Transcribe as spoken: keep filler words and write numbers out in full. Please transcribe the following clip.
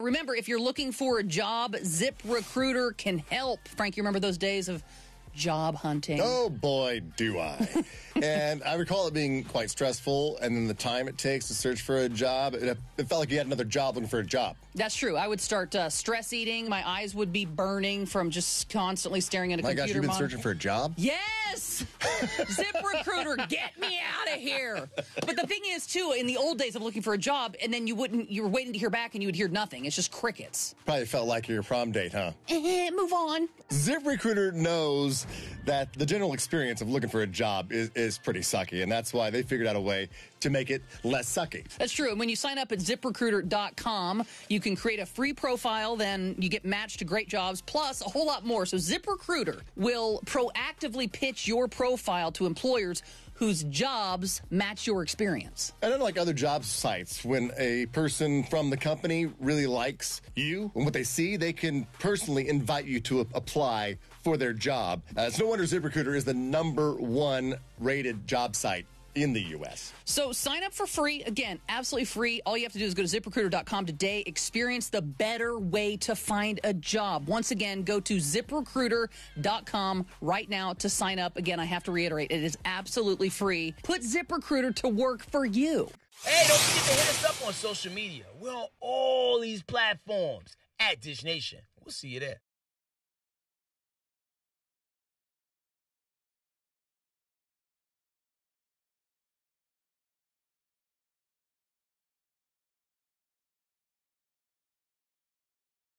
Remember, if you're looking for a job, ZipRecruiter can help. Frank, you remember those days of job hunting? Oh, boy, do I. And I recall it being quite stressful, and then the time it takes to search for a job. It, it felt like you had another job looking for a job. That's true. I would start uh, stress eating. My eyes would be burning from just constantly staring at a My computer monitor. My gosh, you've been monitor. searching for a job? Yes! ZipRecruiter, get me out of here! But the thing is, too, in the old days of looking for a job, and then you wouldn't, you were waiting to hear back, and you would hear nothing. It's just crickets. Probably felt like your prom date, huh? Move on. ZipRecruiter knows that the general experience of looking for a job is, is pretty sucky, and that's why they figured out a way to make it less sucky. That's true. And when you sign up at ZipRecruiter dot com, you can create a free profile, then you get matched to great jobs, plus a whole lot more. So ZipRecruiter will proactively pitch your profile to employers whose jobs match your experience. And unlike other job sites, when a person from the company really likes you and what they see, they can personally invite you to apply for their job. Uh, it's no wonder ZipRecruiter is the number one rated job site in the U S So sign up for free. Again, absolutely free. All you have to do is go to ZipRecruiter dot com today. Experience the better way to find a job. Once again, go to ZipRecruiter dot com right now to sign up. Again, I have to reiterate, it is absolutely free. Put ZipRecruiter to work for you. Hey, don't forget to hit us up on social media. We're on all these platforms at Dish Nation. We'll see you there.